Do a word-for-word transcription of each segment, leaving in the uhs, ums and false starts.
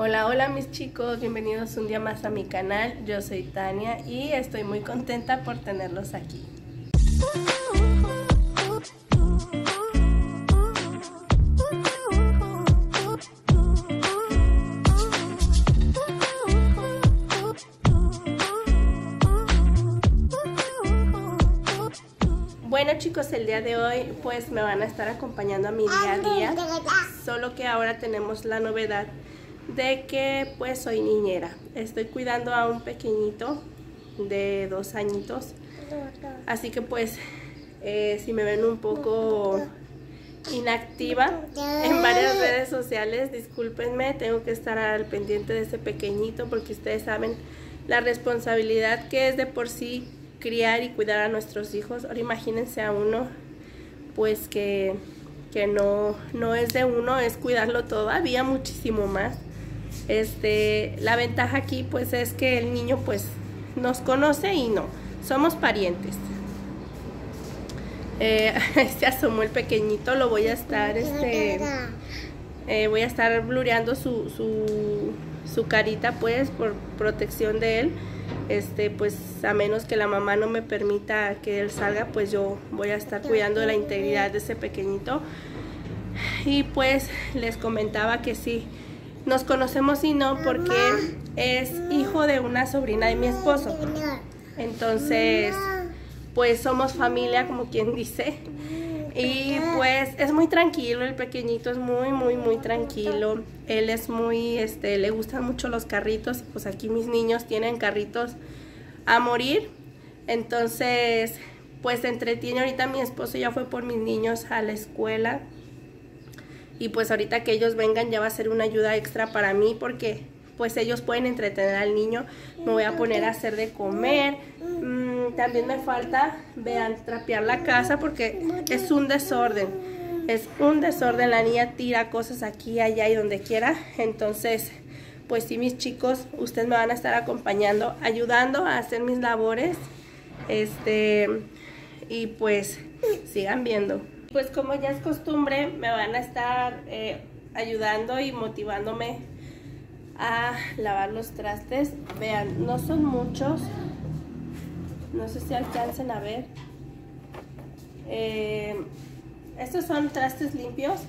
Hola, hola mis chicos, bienvenidos un día más a mi canal. Yo soy Tania y estoy muy contenta por tenerlos aquí. Bueno chicos, el día de hoy pues me van a estar acompañando a mi día a día, solo que ahora tenemos la novedad de que pues soy niñera. Estoy cuidando a un pequeñito de dos añitos, así que pues eh, si me ven un poco inactiva en varias redes sociales, discúlpenme, tengo que estar al pendiente de este pequeñito porque ustedes saben la responsabilidad que es de por sí criar y cuidar a nuestros hijos. Ahora imagínense a uno pues que, que no, no es de uno, es cuidarlo todavía muchísimo más. Este, la ventaja aquí pues es que el niño pues nos conoce y no, somos parientes. Eh, se asomó el pequeñito, lo voy a estar, este, eh, voy a estar blureando su, su, su carita pues por protección de él. Este, pues a menos que la mamá no me permita que él salga, pues yo voy a estar cuidando de la integridad de ese pequeñito. Y pues les comentaba que sí, nos conocemos y no, porque es hijo de una sobrina de mi esposo. Entonces, pues somos familia, como quien dice. Y pues es muy tranquilo, el pequeñito es muy, muy, muy tranquilo. Él es muy, este, le gustan mucho los carritos. Pues aquí mis niños tienen carritos a morir. Entonces, pues se entretiene. Ahorita mi esposo ya fue por mis niños a la escuela. Y pues ahorita que ellos vengan ya va a ser una ayuda extra para mí, porque pues ellos pueden entretener al niño. Me voy a poner a hacer de comer. También me falta, vean, trapear la casa porque es un desorden. Es un desorden, la niña tira cosas aquí, allá y donde quiera. Entonces, pues sí, mis chicos, ustedes me van a estar acompañando, ayudando a hacer mis labores. Este, y pues, sigan viendo. Pues como ya es costumbre, me van a estar eh, ayudando y motivándome a lavar los trastes. Vean, no son muchos. No sé si alcancen a ver. Eh, estos son trastes limpios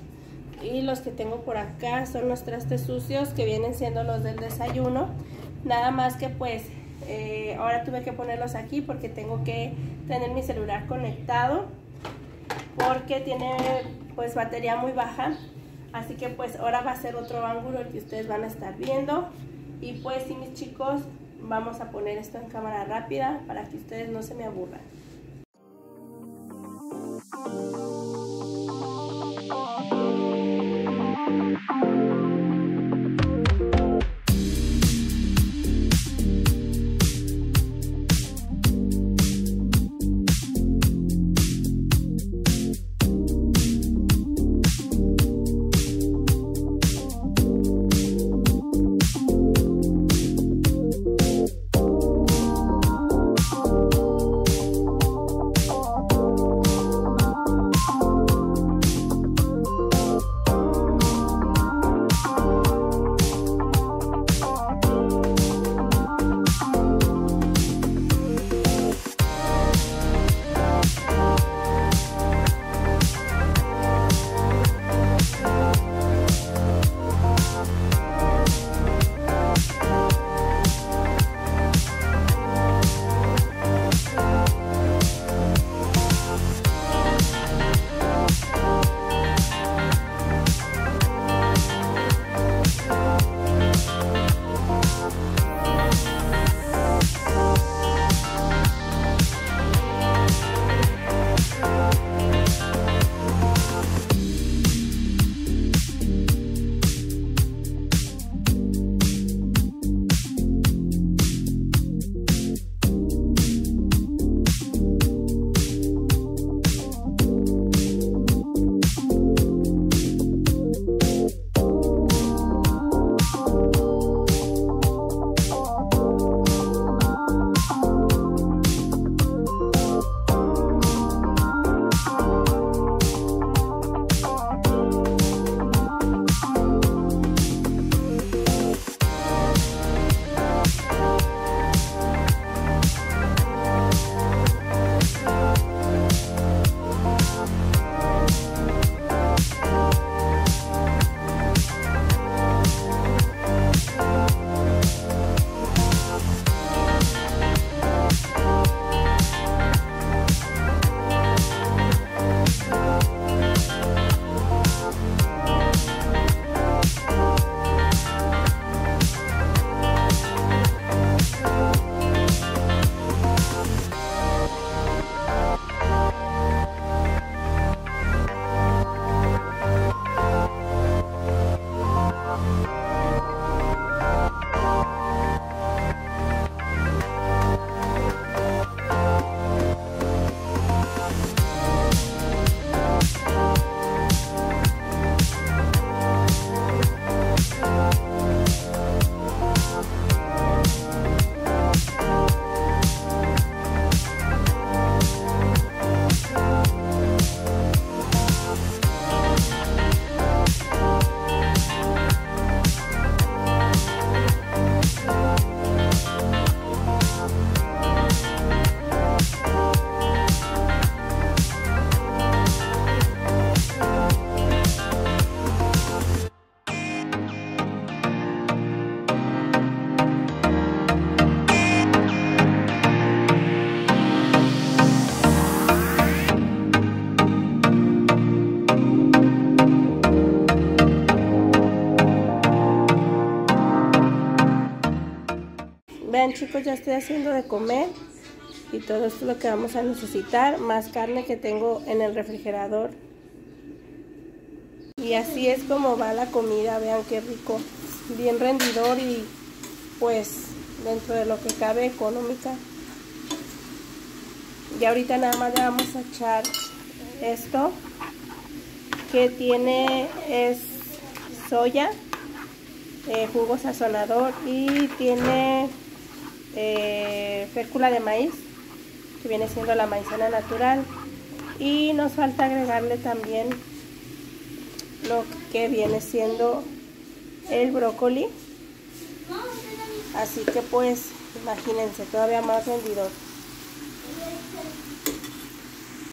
y los que tengo por acá son los trastes sucios, que vienen siendo los del desayuno. Nada más que pues eh, ahora tuve que ponerlos aquí porque tengo que tener mi celular conectado, porque tiene pues batería muy baja. Así que pues ahora va a ser otro ángulo el que ustedes van a estar viendo. Y pues sí, mis chicos, vamos a poner esto en cámara rápida para que ustedes no se me aburran. Vean, chicos, ya estoy haciendo de comer y todo esto es lo que vamos a necesitar, más carne que tengo en el refrigerador. Y así es como va la comida, vean qué rico, bien rendidor y pues dentro de lo que cabe económica. Y ahorita nada más le vamos a echar esto que tiene es soya, eh, jugo sazonador y tiene eh, fécula de maíz, que viene siendo la maicena natural. Y nos falta agregarle también lo que viene siendo el brócoli. Así que pues imagínense, todavía más rendidor.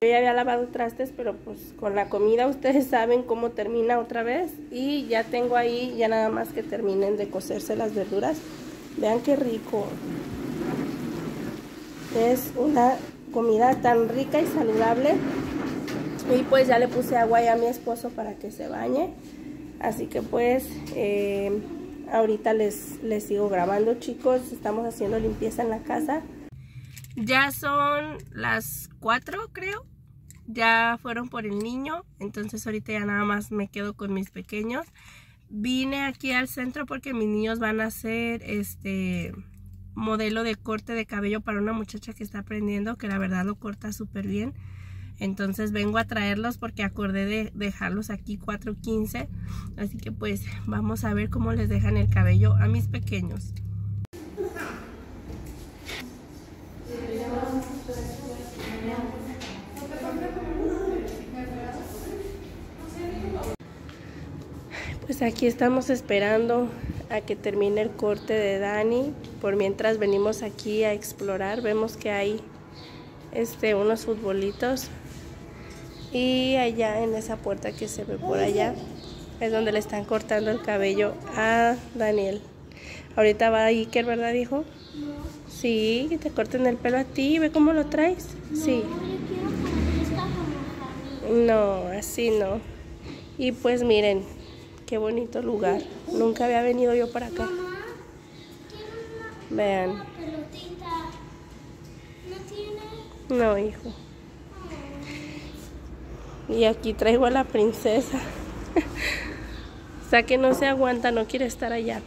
Yo ya había lavado trastes, pero pues con la comida ustedes saben cómo termina otra vez. Y ya tengo ahí, ya nada más que terminen de cocerse las verduras. Vean qué rico. Es una comida tan rica y saludable. Y pues ya le puse agua ahí a mi esposo para que se bañe. Así que pues eh, ahorita les, les sigo grabando, chicos. Estamos haciendo limpieza en la casa. Ya son las cuatro, creo. Ya fueron por el niño. Entonces ahorita ya nada más me quedo con mis pequeños. Vine aquí al centro porque mis niños van a hacer este modelo de corte de cabello para una muchacha que está aprendiendo, que la verdad lo corta súper bien. Entonces vengo a traerlos porque acordé de dejarlos aquí cuatro quince. Así que pues vamos a ver cómo les dejan el cabello a mis pequeños. Pues aquí estamos esperando a que termine el corte de Dani. Por mientras venimos aquí a explorar, vemos que hay este, unos futbolitos. Y allá en esa puerta que se ve por allá es donde le están cortando el cabello a Daniel. Ahorita va Iker, ¿verdad, hijo? No. Sí, que te corten el pelo a ti, ve cómo lo traes. No, sí. No, así no. Y pues miren, qué bonito lugar. Nunca había venido yo para acá. Mamá, una, vean. Una pelotita. ¿No tiene? No, hijo. Y aquí traigo a la princesa. O sea que no se aguanta, no quiere estar allá.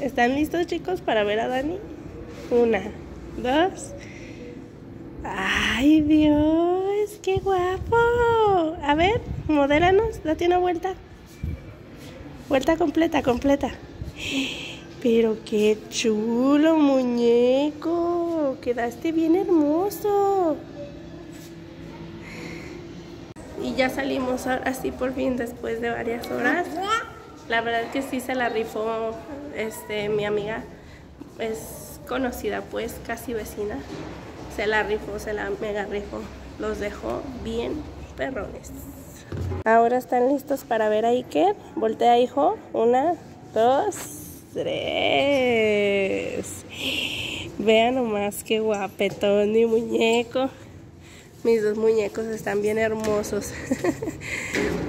¿Están listos, chicos, para ver a Dani? Una, dos. ¡Ay, Dios! ¡Qué guapo! A ver, modélanos, date una vuelta. Vuelta completa, completa. Pero qué chulo, muñeco. Quedaste bien hermoso. Y ya salimos así por fin después de varias horas. La verdad que sí se la rifó este, mi amiga, es conocida pues, casi vecina. Se la rifó, se la mega rifó. Los dejó bien perrones. Ahora están listos para ver a Iker. Voltea, hijo. Una, dos, tres. Vean nomás qué guapetón mi muñeco. Mis dos muñecos están bien hermosos.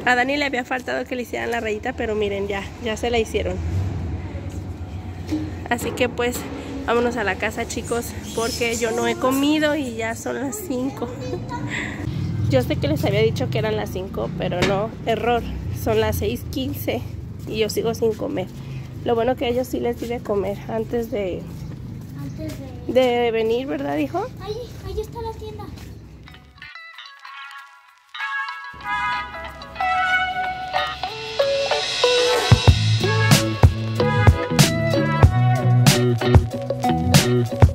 A Dani le había faltado que le hicieran la rayita, pero miren, ya, ya se la hicieron. Así que pues, vámonos a la casa, chicos, porque yo no he comido y ya son las cinco. Yo sé que les había dicho que eran las cinco, pero no, error. Son las seis quince y yo sigo sin comer. Lo bueno que a ellos sí les di de comer antes de, antes de... de venir, ¿verdad, hijo? Ahí, ahí está la tienda. We'll be right back.